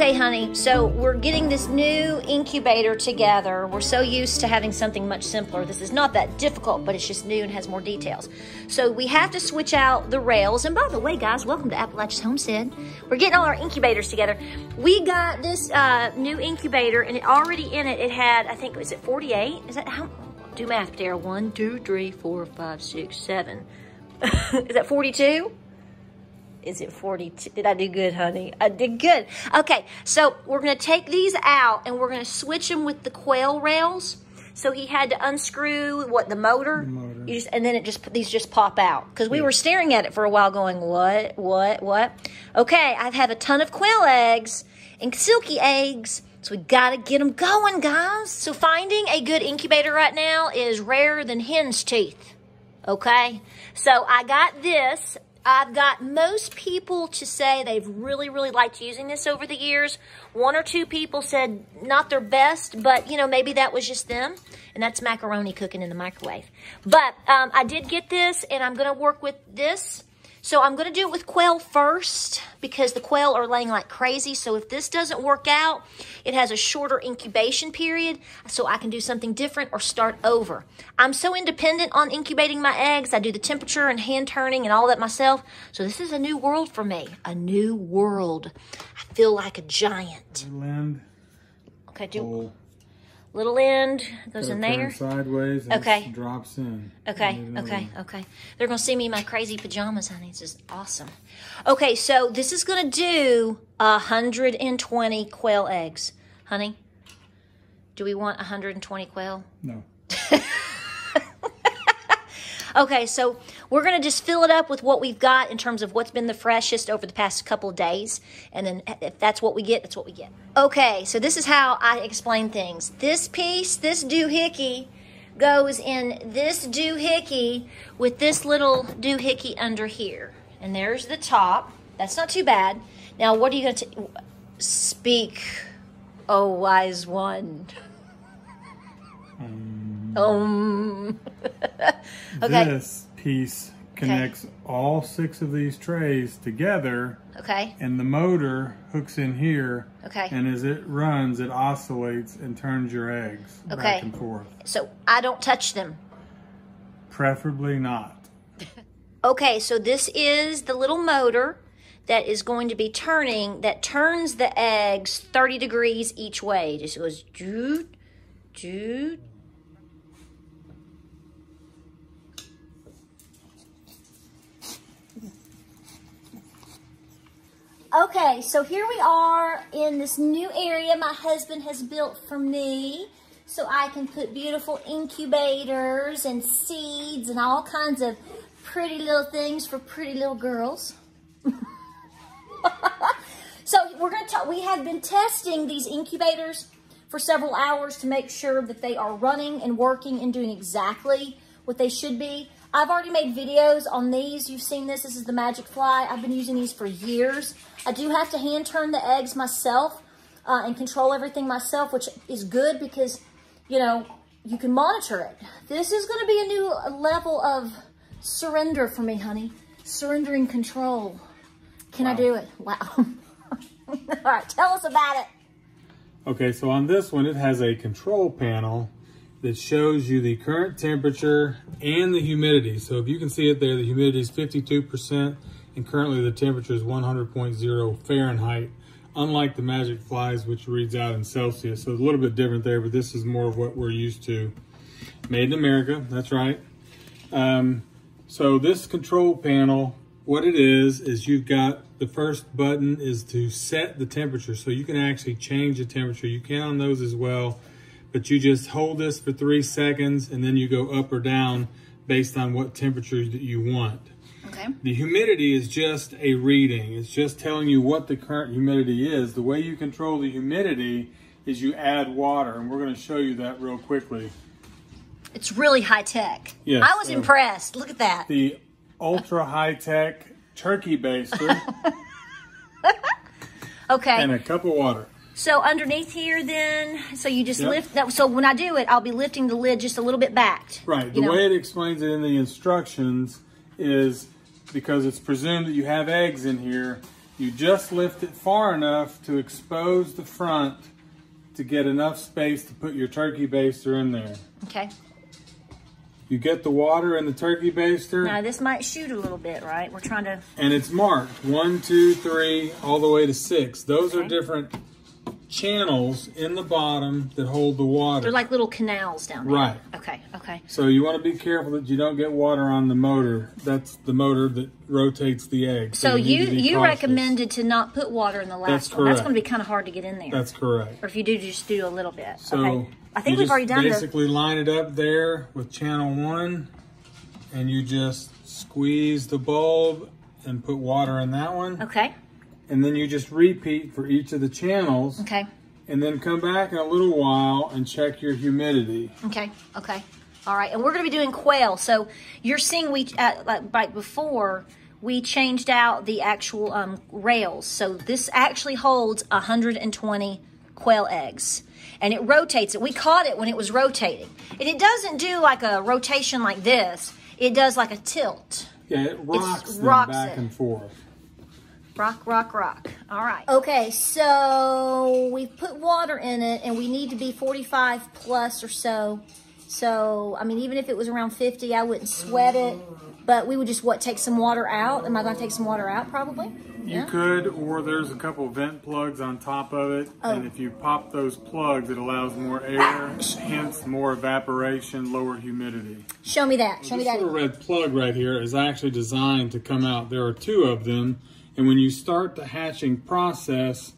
Okay, honey, so we're getting this new incubator together. We're so used to having something much simpler. This is not that difficult, but it's just new and has more details. So we have to switch out the rails. And by the way, guys, welcome to Appalachia's Homestead. We're getting all our incubators together. We got this new incubator, and it already in it, it had, I think, was it 48? Is that how? Do math, Patara. 1, 2, 3, 4, 5, 6, 7. Is that 42? Is it 42? Did I do good, honey? I did good. Okay, so we're going to take these out, and we're going to switch them with the quail rails. So he had to unscrew, what, the motor? The motor. You just, and then it just, these just pop out. Because we were staring at it for a while going, what? Okay, I have a ton of quail eggs and silky eggs. So we got to get them going, guys. So finding a good incubator right now is rarer than hen's teeth. Okay? So I got this. I've got most people to say they've really, really liked using this over the years. One or two people said not their best, but, you know, maybe that was just them. And that's macaroni cooking in the microwave. But I did get this, and I'm going to work with this. So I'm going to do it with quail first because the quail are laying like crazy. So if this doesn't work out, it has a shorter incubation period, so I can do something different or start over. I'm so independent on incubating my eggs. I do the temperature and hand turning and all that myself. So this is a new world for me, a new world. I feel like a giant. Little end. Okay, do hole. Little end goes in there. Sideways. And okay. Drops in. Okay. Okay. Okay. They're gonna see me in my crazy pajamas, honey. This is awesome. Okay, so this is gonna do 120 quail eggs, honey. Do we want 120 quail? No. Okay, so we're going to just fill it up with what we've got in terms of what's been the freshest over the past couple of days. And then if that's what we get, that's what we get. Okay, so this is how I explain things. This piece, this doohickey, goes in this doohickey with this little doohickey under here. And there's the top. That's not too bad. Now, what are you going to speak, oh wise one? Okay. This piece connects all 6 of these trays together. Okay. And the motor hooks in here. Okay. And as it runs, it oscillates and turns your eggs back and forth. So I don't touch them. Preferably not. Okay, so this is the little motor that is going to be turning, that turns the eggs 30 degrees each way. It just goes doo, doo. Okay, so here we are in this new area my husband has built for me so I can put beautiful incubators and seeds and all kinds of pretty little things for pretty little girls. So we're going to talk, we have been testing these incubators for several hours to make sure that they are running and working and doing exactly what they should be. I've already made videos on these. You've seen this. This is the Magic Fly. I've been using these for years. I do have to hand turn the eggs myself and control everything myself, which is good because, you know, you can monitor it. This is going to be a new level of surrender for me, honey. Surrendering control. Can I do it? Wow. All right, tell us about it. Okay, so on this one, it has a control panel that shows you the current temperature and the humidity. So if you can see it there, the humidity is 52% and currently the temperature is 100.0 Fahrenheit, unlike the Magic Flies, which reads out in Celsius. So it's a little bit different there, but this is more of what we're used to. Made in America, that's right. So this control panel, what it is you've got the first button is to set the temperature. So you can actually change the temperature. You can on those as well. But you just hold this for 3 seconds and then you go up or down based on what temperature that you want. Okay. The humidity is just a reading. It's just telling you what the current humidity is. The way you control the humidity is you add water, and we're going to show you that real quickly. It's really high tech. Yes, I was impressed. Look at that. The ultra high tech turkey baster. Okay. And a cup of water. So underneath here then, so you just lift that. So when I do it, I'll be lifting the lid just a little bit back. Right. The way it explains it in the instructions is because it's presumed that you have eggs in here, You just lift it far enough to expose the front to get enough space to put your turkey baster in there. Okay. You get the water in the turkey baster. Now this might shoot a little bit, right? We're trying to... And it's marked 1, 2, 3, all the way to 6. Those are different channels in the bottom that hold the water. They're like little canals down there. Right. Okay, okay. So you want to be careful that you don't get water on the motor. That's the motor that rotates the egg. So, you recommended to not put water in the last one. That's going to be kind of hard to get in there. That's correct. Or if you do, just do a little bit. So okay. I think we've already done this. Basically line it up there with channel 1 and you just squeeze the bulb and put water in that one. Okay. And then you just repeat for each of the channels. Okay. And then come back in a little while and check your humidity. Okay, okay. All right, and we're gonna be doing quail. So you're seeing we, like before, we changed out the actual rails. So this actually holds 120 quail eggs. And it rotates it. We caught it when it was rotating. And it doesn't do like a rotation like this. It does like a tilt. Yeah, it rocks them back and forth. Rock, rock, rock. All right. Okay, so we've put water in it, and we need to be 45 plus or so. So, I mean, even if it was around 50, I wouldn't sweat it. But we would just, what, take some water out? Am I going to take some water out, probably? Yeah. You could, or there's a couple vent plugs on top of it. Oh. And if you pop those plugs, it allows more air, hence more evaporation, lower humidity. Show me that. Show me that. This little red plug right here is actually designed to come out. There are 2 of them. And when you start the hatching process,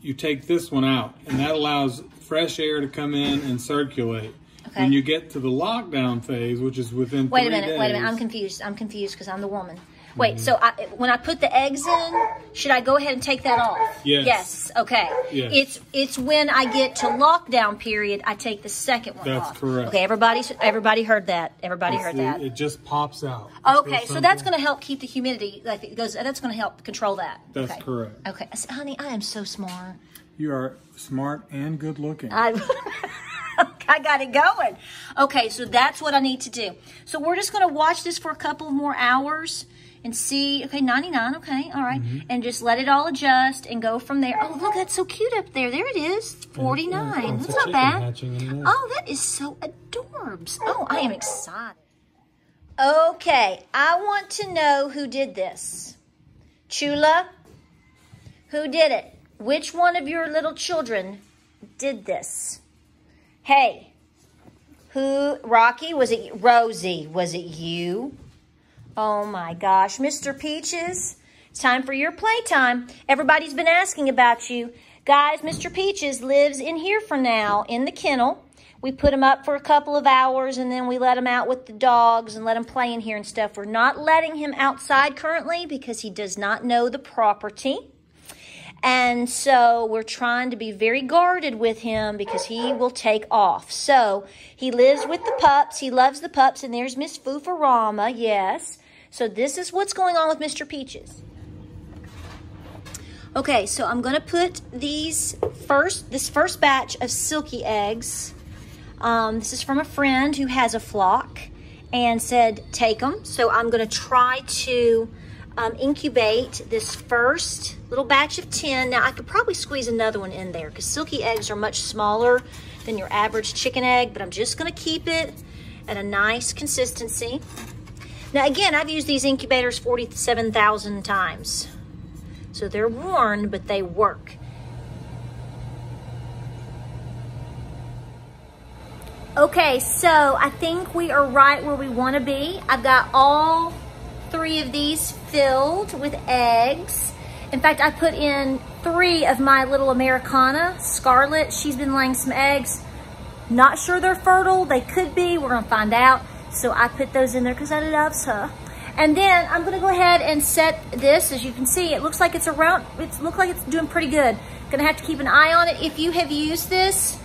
you take this one out, and that allows fresh air to come in and circulate. Okay. When you get to the lockdown phase, which is within 3 days. Wait a minute, I'm confused. I'm confused because I'm the woman. Wait, so when I put the eggs in, should I go ahead and take that off? Yes. Yes, okay. Yes. It's when I get to lockdown period, I take the second one off. That's correct. Okay, everybody heard that. Everybody heard that. It just pops out. Okay, so that's going to help keep the humidity. Like it goes. That's going to help control that. That's correct. Okay, I said, honey, I am so smart. You are smart and good looking. I got it going. Okay, so that's what I need to do. So we're just going to watch this for a couple more hours and see. Okay, 99. Okay, all right. And just let it all adjust and go from there. Oh, look, that's so cute up there. There it is, 49. That's not bad. Oh, that is so adorbs. Oh, I am excited. Okay, I want to know who did this. Chula, who did it? Which one of your little children did this? Hey, who, Rocky, was it Rosie? Was it you? Oh my gosh, Mr. Peaches, it's time for your playtime. Everybody's been asking about you. Guys, Mr. Peaches lives in here for now, in the kennel. We put him up for a couple of hours and then we let him out with the dogs and let him play in here and stuff. We're not letting him outside currently because he does not know the property. And so we're trying to be very guarded with him because he will take off. So he lives with the pups. He loves the pups. And there's Miss Fufarama, yes. So this is what's going on with Mr. Peaches. Okay, so I'm going to put these this first batch of silky eggs. This is from a friend who has a flock and said, take them. So I'm going to try to... incubate this first little batch of 10. Now I could probably squeeze another one in there because silky eggs are much smaller than your average chicken egg, but I'm just gonna keep it at a nice consistency. Now again, I've used these incubators 47,000 times. So they're worn, but they work. Okay, so I think we are right where we wanna be. I've got all 3 of these filled with eggs. In fact, I put in 3 of my little Americana. Scarlet, she's been laying some eggs. Not sure they're fertile. They could be. We're gonna find out. So I put those in there because I loves her. And then I'm gonna go ahead and set this. As you can see, it looks like it's around. It looks like it's doing pretty good. Gonna have to keep an eye on it. If you have used this,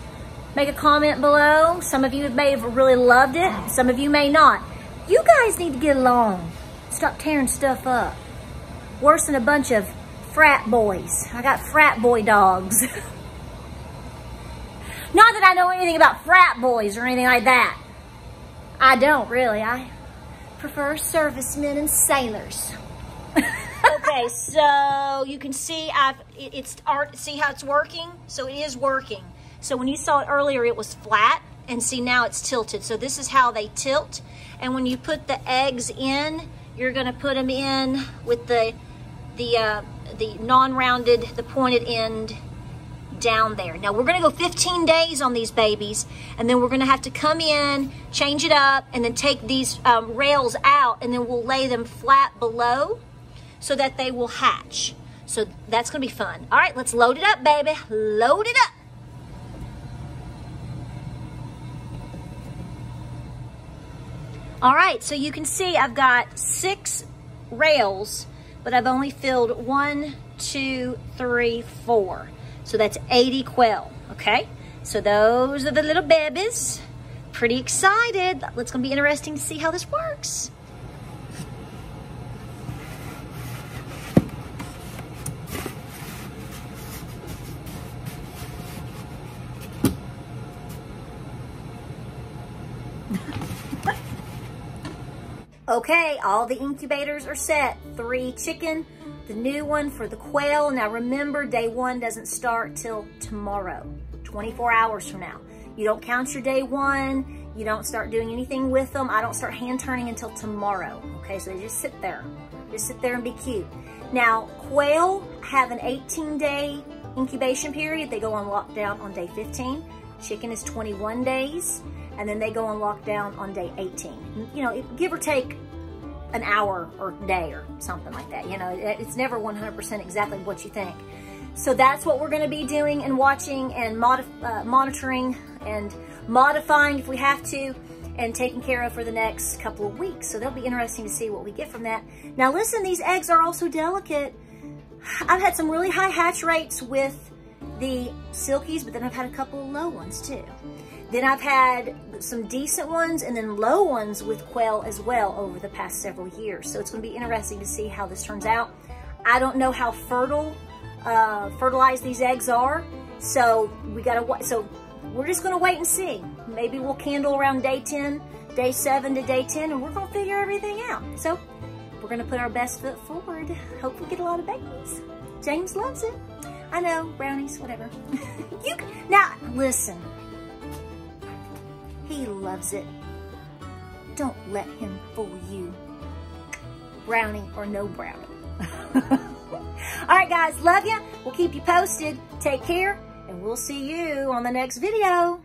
make a comment below. Some of you may have really loved it. Some of you may not. You guys need to get along. Stop tearing stuff up. Worse than a bunch of frat boys. I got frat boy dogs. Not that I know anything about frat boys or anything like that. I don't really. I prefer servicemen and sailors. Okay. Okay, so you can see see how it's working? So it is working. So when you saw it earlier, it was flat, and see now it's tilted. So this is how they tilt. And when you put the eggs in, you're gonna put them in with the non-rounded, the pointed end down there. Now we're gonna go 15 days on these babies, and then we're gonna have to come in, change it up, and then take these rails out, and then we'll lay them flat below so that they will hatch. So that's gonna be fun. All right, let's load it up, baby. Load it up. All right, so you can see I've got 6 rails, but I've only filled 1, 2, 3, 4. So that's 80 quail, okay? So those are the little babies. Pretty excited. It's gonna be interesting to see how this works. Okay, all the incubators are set. 3 chicken, the new one for the quail. Now remember, day 1 doesn't start till tomorrow, 24 hours from now. You don't count your day 1. You don't start doing anything with them. I don't start hand turning until tomorrow. Okay, so they just sit there. Just sit there and be cute. Now, quail have an 18-day incubation period. They go on lockdown on day 15. Chicken is 21 days. And then they go on lockdown on day 18. You know, give or take an hour or day or something like that. You know, it's never 100% exactly what you think. So that's what we're going to be doing and watching and monitoring and modifying if we have to, and taking care of for the next couple of weeks. So that'll be interesting to see what we get from that. Now listen, these eggs are also delicate. I've had some really high hatch rates with the silkies, but then I've had a couple of low ones too. Then I've had some decent ones and then low ones with quail as well over the past several years. So it's gonna be interesting to see how this turns out. I don't know how fertilized these eggs are. So we're just gonna wait and see. Maybe we'll candle around day 10, day 7 to day 10, and we're gonna figure everything out. So we're gonna put our best foot forward. Hope we get a lot of babies. James loves it. I know, brownies, whatever. Now, listen. He loves it. Don't let him fool you. Brownie or no brownie. All right, guys, love ya. We'll keep you posted. Take care, and we'll see you on the next video.